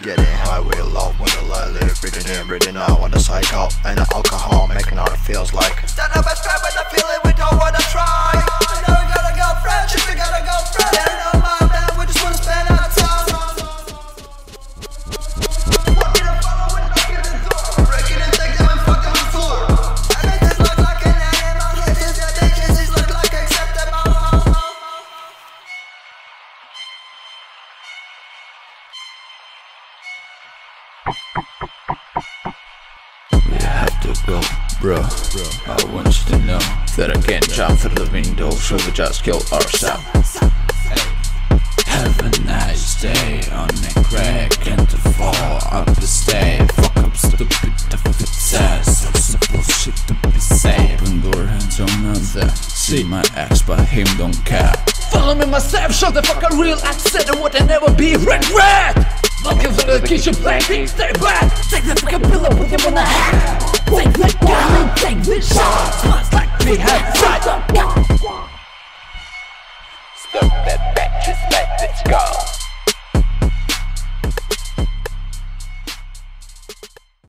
Getting high real low when the light live, reading in, reading out on the cycle and the alcohol, making all it feels like. Stand up and strap with the feeling we don't wanna try. I know we got a girlfriend, she got a girlfriend. I know my man, we just wanna spend our time. Walking and following, knocking the door, breaking and taking them and fucking the floor. And it just look like an animal, it is your ditches, it look like acceptable. You have to go, bro. I want you to know that I can't jump through the window, so we just kill ourselves. Have a nice day on the crack and the fall up the stay. Fuck up stupid the sass. It's a bullshit to be safe. Open door hands on another. See my ex, but him don't care. Follow me myself, show the fuck a real accent, and would I never be regret? Welcome to the kitchen playing things, stay back. Take the fucking pillow, put him on the head. Take the gun and take the shot. Smells like we have tried. Stop that bitch, just let it go.